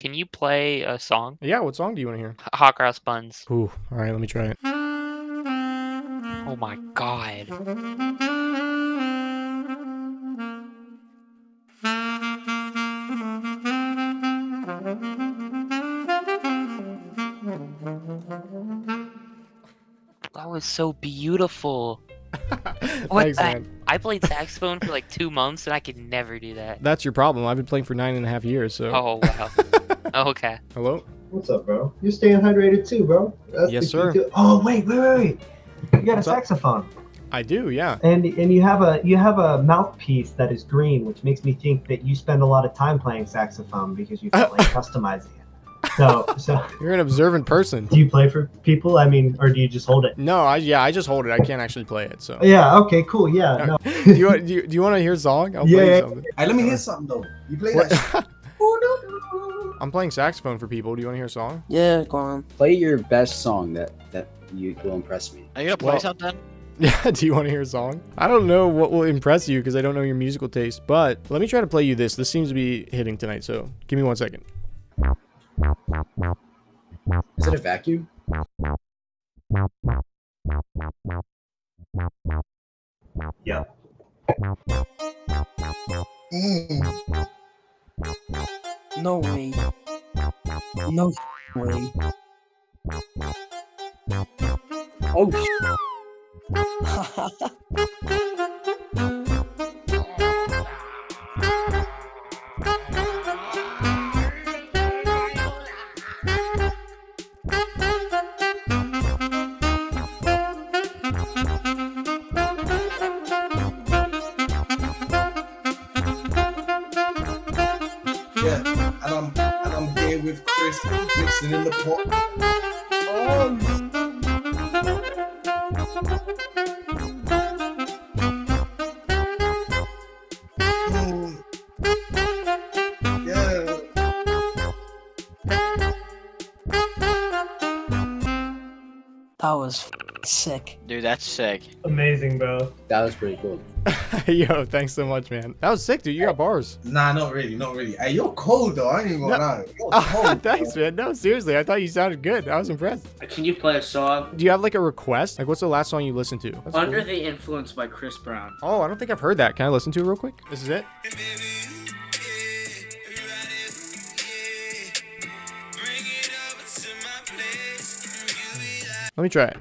Can you play a song? Yeah, what song do you want to hear? Hot Cross Buns. Ooh, all right, let me try it. Oh my god. That was so beautiful. What? Thanks, man. I played saxophone for like 2 months and I could never do that. That's your problem. I've been playing for 9.5 years, so. Oh, wow. Okay. Hello? What's up, bro? You're staying hydrated too, bro. That's yes, sir. Oh, wait. You got a saxophone. I do, yeah. And you have a mouthpiece that is green, which makes me think that you spend a lot of time playing saxophone because you feel like customizing it. So you're an observant person. Do you play for people? I mean, or do you just hold it? No, I just hold it. I can't actually play it. So yeah, okay, cool. Yeah. No. Do you want to hear a song? I'll play something. Hey, let me hear something though. You play that. I'm playing saxophone for people. Do you want to hear a song? Yeah, go on. Play your best song that you will impress me. Are you gonna play something? Yeah, do you want to hear a song? I don't know what will impress you because I don't know your musical taste, but let me try to play you this. This seems to be hitting tonight, so give me 1 second. Is it a vacuum? Yeah. No way. No way. Oh, mixing in the pot. That was sick. Dude, that's sick. Amazing, bro. That was pretty cool. Yo, thanks so much, man. That was sick, dude. You got bars. Nah, not really. Hey, you're cold, though. I ain't even gonna lie. You're cold, thanks, man. No, seriously. I thought you sounded good. I was impressed. Can you play a song? Do you have, like, a request? Like, what's the last song you listened to? That's Under the Influence by Chris Brown. Oh, I don't think I've heard that. Can I listen to it real quick? This is it. Let me try it.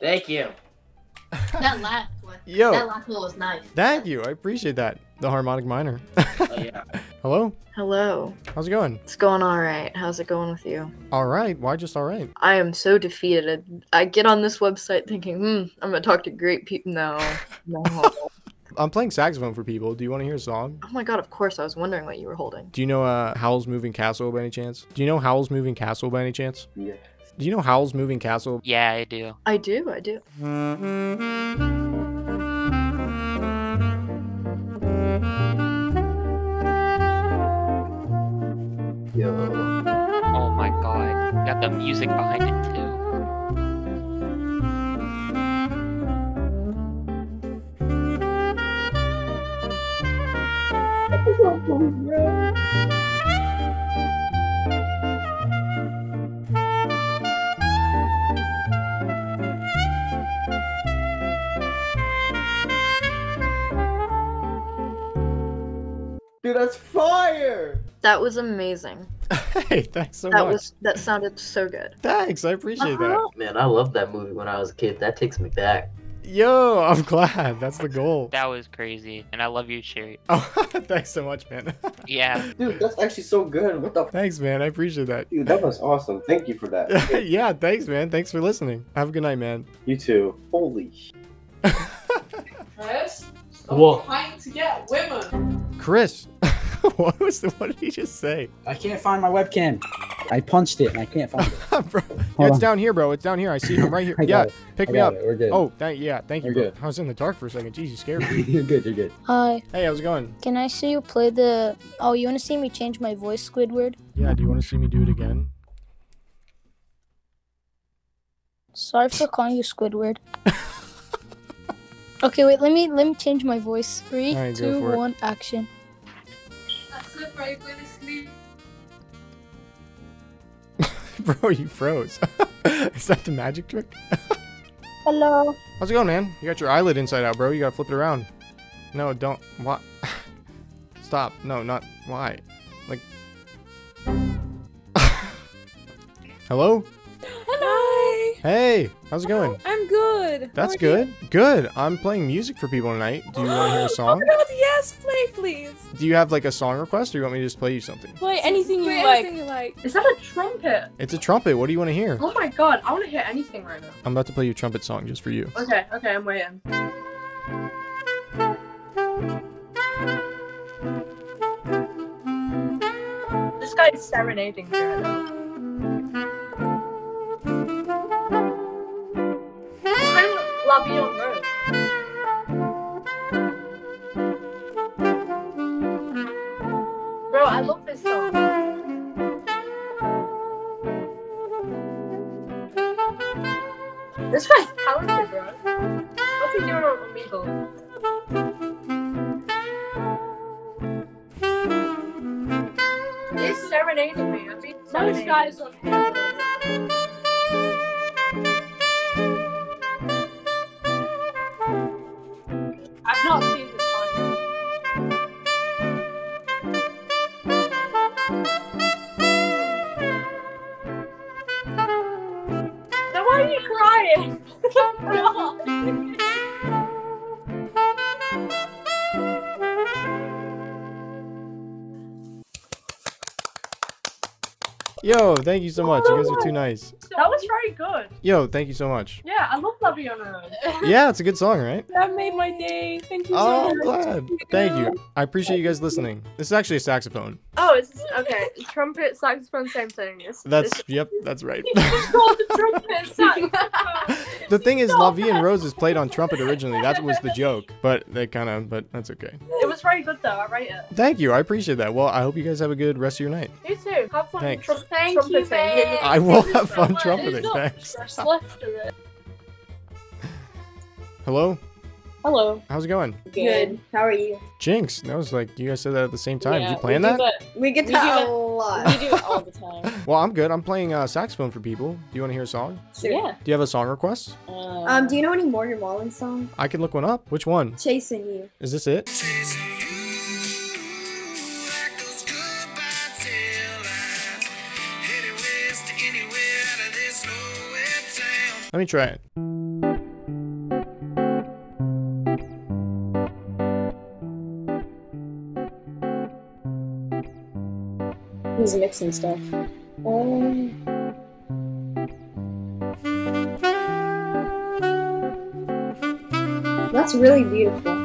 Thank you. That last one was nice. Thank you. I appreciate that. The harmonic minor. Yeah. Hello? Hello. How's it going? It's going all right. How's it going with you? All right. Why just all right? I am so defeated. I get on this website thinking, I'm going to talk to great people. No. I'm playing saxophone for people. Do you want to hear a song? Oh my god, of course. I was wondering what you were holding. Do you know Howl's Moving Castle by any chance? Yeah. Do you know Howl's Moving Castle? Yeah, I do. I do. Yo. Oh my god. Got the music behind it too. Dude, that's fire! That was amazing. Hey, thanks so much. That sounded so good. Thanks, I appreciate that. Man, I loved that movie when I was a kid. That takes me back. Yo, I'm glad. That's the goal. That was crazy. And I love your shirt. Oh, thanks so much, man. Yeah. Dude, that's actually so good. What the? Thanks, man. I appreciate that. Dude, that was awesome. Thank you for that. Yeah, thanks, man. Thanks for listening. Have a good night, man. You too. Holy sh... Chris, stop trying to get women. Chris, what did he just say? I can't find my webcam. I punched it and I can't find it. Bro, yeah, it's down here, bro. It's down here. I see him right here. Yeah, pick me up. We're good. Oh, thank you, bro. I was in the dark for a second. Jeez, you scared me. You're good. You're good. Hi. Hey, how's it going? Can I see you play the? Oh, you want to see me change my voice, Squidward? Yeah. Do you want to see me do it again? Sorry for calling you Squidward. Okay, wait. Let me change my voice. 3, 2, 1, action. Are you going to sleep? Bro, you froze. Is that the magic trick? Hello. How's it going, man? You got your eyelid inside out, bro. You gotta flip it around. No, don't. What? Stop. No, not. Why? Like. Hello? Hello. Hey. How's it going? I'm good. That's good. You? Good. I'm playing music for people tonight. Do you want to hear a song? Oh, God, yes, play, please. Do you have like a song request or you want me to just play you something? Play anything you like. Anything you like. Is that a trumpet? It's a trumpet. What do you want to hear? Oh, my God. I want to hear anything right now. I'm about to play you a trumpet song just for you. Okay. Okay. I'm waiting. This guy's serenading me right now. Bro, I love this song. This guy's talented, bro. What's he doing on Omegle? He's serenading me. I mean, those guys on him. I've not seen this one. Then why are you crying? Yo, thank you so much. You guys are too nice. That was very good. Yo, thank you so much. Yeah, I love Love You on Her Own. Yeah, it's a good song, right? That made my day. Thank you so much. Oh, I'm glad. Thank you. I appreciate you guys listening. This is actually a saxophone. Oh, it's okay. Trumpet, saxophone, same thing. Yep, that's right. You just called the trumpet saxophone. The thing is, La Vie en Rose is played on trumpet originally. That was the joke, but that's okay. It was very good, though. I rate it. Thank you. I appreciate that. Well, I hope you guys have a good rest of your night. You too. Have fun. Thanks. Thank you, man. I will have fun trumpeting. Thanks. Hello? Hello. How's it going? Good. How are you? Jinx. That was like, you guys said that at the same time. Yeah, did you plan that? We get that a lot. We do it all the time. Well, I'm good. I'm playing saxophone for people. Do you want to hear a song? Sure. Yeah. Do you have a song request? Do you know any Morgan Wallen song? I can look one up. Which one? Chasing You. Is this it? Chasing You. Let me try it. He's mixing stuff. That's really beautiful. That's really beautiful.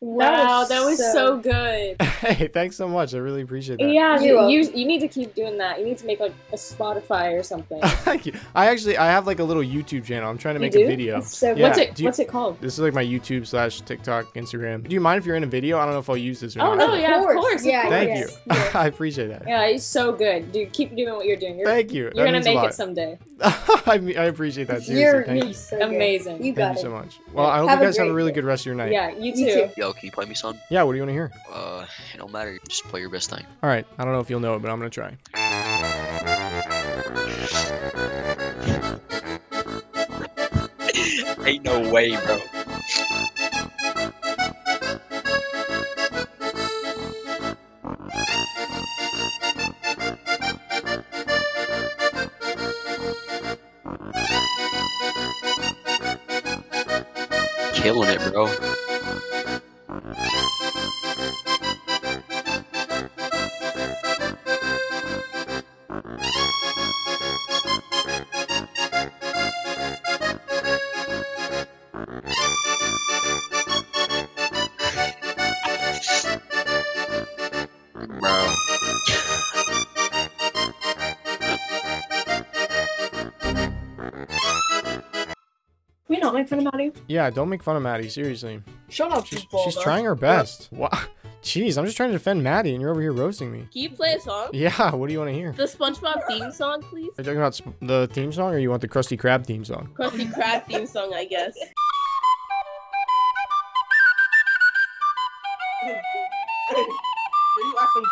Wow, that was so good. Hey, thanks so much. I really appreciate that. Yeah, you need to keep doing that. You need to make like a Spotify or something. Thank you. I have like a little YouTube channel. I'm trying to make a video. So yeah. What's it called? This is like my YouTube/TikTok, Instagram. Do you mind if you're in a video? I don't know if I'll use this or not. Oh no, yeah, of course. Yeah, Thank you. I appreciate that. Yeah, it's so good. Dude, keep doing what you're doing. Thank you. You're gonna make it someday. I appreciate that. Seriously, you're so amazing. Thank you so much. Well, I hope you guys have a really good rest of your night. Yeah, you too. Yo, can you play me some? Yeah, what do you want to hear? It don't matter. Just play your best thing. All right. I don't know if you'll know it, but I'm gonna try. Ain't no way, bro. Killing it, bro. Yeah, don't make fun of Maddie, seriously. Shut up, she's trying her best. What? Jeez, I'm just trying to defend Maddie, and you're over here roasting me. Can you play a song? Yeah, what do you want to hear? The SpongeBob theme song, please. Are you talking about the theme song, or you want the Krusty Krab theme song? Krusty Krab theme song, I guess. Boy,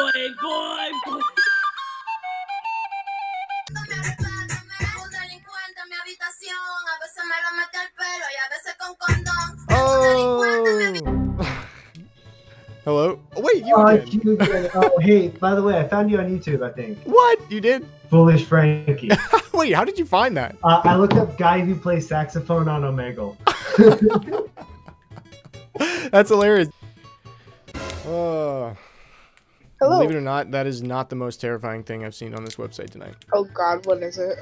boy, boy. Oh. Hello? Oh, wait, you did. Oh, hey, by the way, I found you on YouTube, I think. What? You did? Foolish Frankie. Wait, how did you find that? I looked up guy who plays saxophone on Omegle. That's hilarious. Hello. Believe it or not, that is not the most terrifying thing I've seen on this website tonight. Oh God, what is it?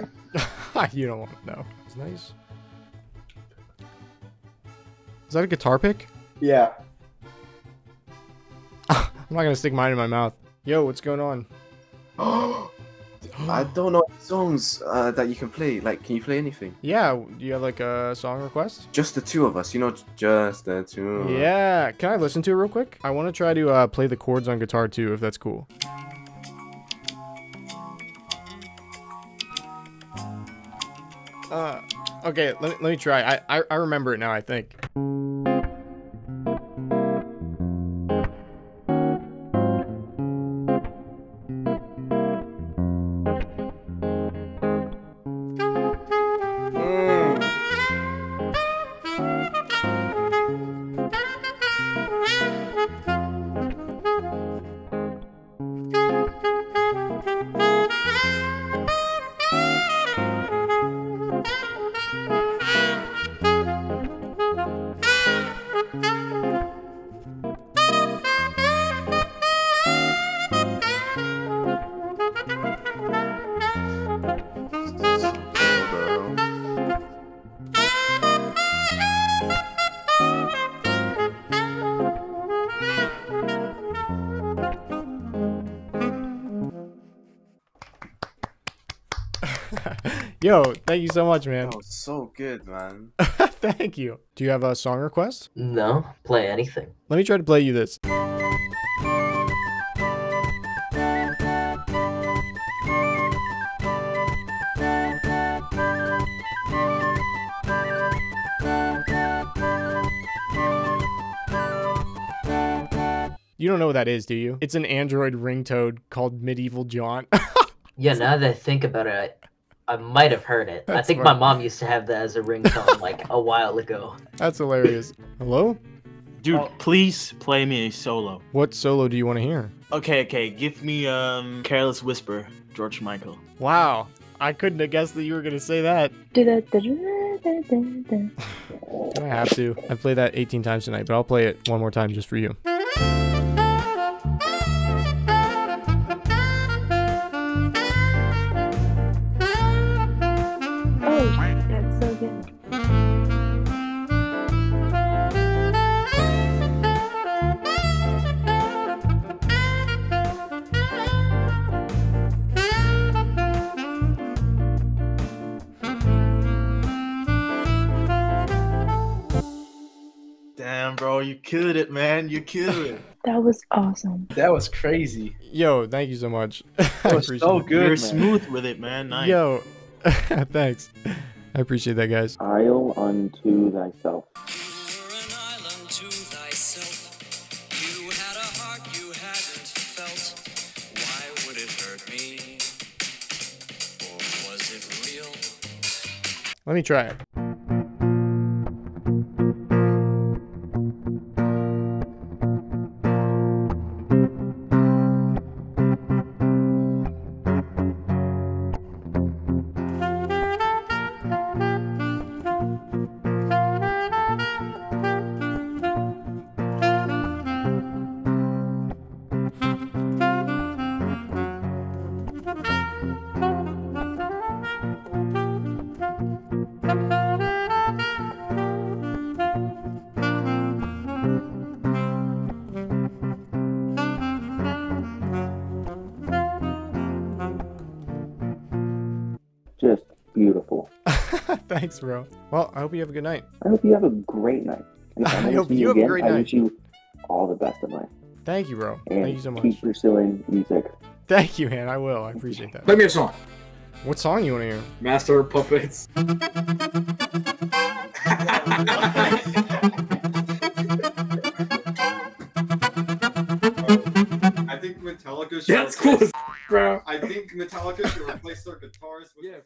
You don't want to know. It's nice. Is that a guitar pick? Yeah. I'm not gonna stick mine in my mouth. Yo, what's going on? I don't know songs that you can play. Like, can you play anything? Yeah. Do you have like a song request? Just the two of us. You know, just the two. Yeah. Can I listen to it real quick? I want to try to play the chords on guitar too, if that's cool. Okay. Let me try. I remember it now, I think. Yo, thank you so much, man. Oh, so good, man. Thank you. Do you have a song request? No, play anything. Let me try to play you this. You don't know what that is, do you? It's an Android ringtone called Medieval Jaunt. Yeah, now that I think about it, I might have heard it. That's I think smart. My mom used to have that as a ringtone like a while ago. That's hilarious. Hello? Dude, please play me a solo. What solo do you want to hear? Okay. Give me Careless Whisper, George Michael. Wow. I couldn't have guessed that you were going to say that. I have to. I played that 18 times tonight, but I'll play it one more time just for you. That's so good. bro. You killed it, man. You killed it. That was awesome. That was crazy. Yo, thank you so much. That was so good. You're smooth with it, man. Nice. Yo, thanks. I appreciate that, guys. Isle unto thyself. Let me try it. Just beautiful. Thanks, bro. Well, I hope you have a good night. I hope you have a great night. And I hope you have a great night. I wish you all the best of life. Thank you, bro. And thank you so much. Keep pursuing music. Thank you, man. I will. I appreciate that. Play me a song. What song you want to hear? Master of Puppets. I think Metallica should replace their guitars with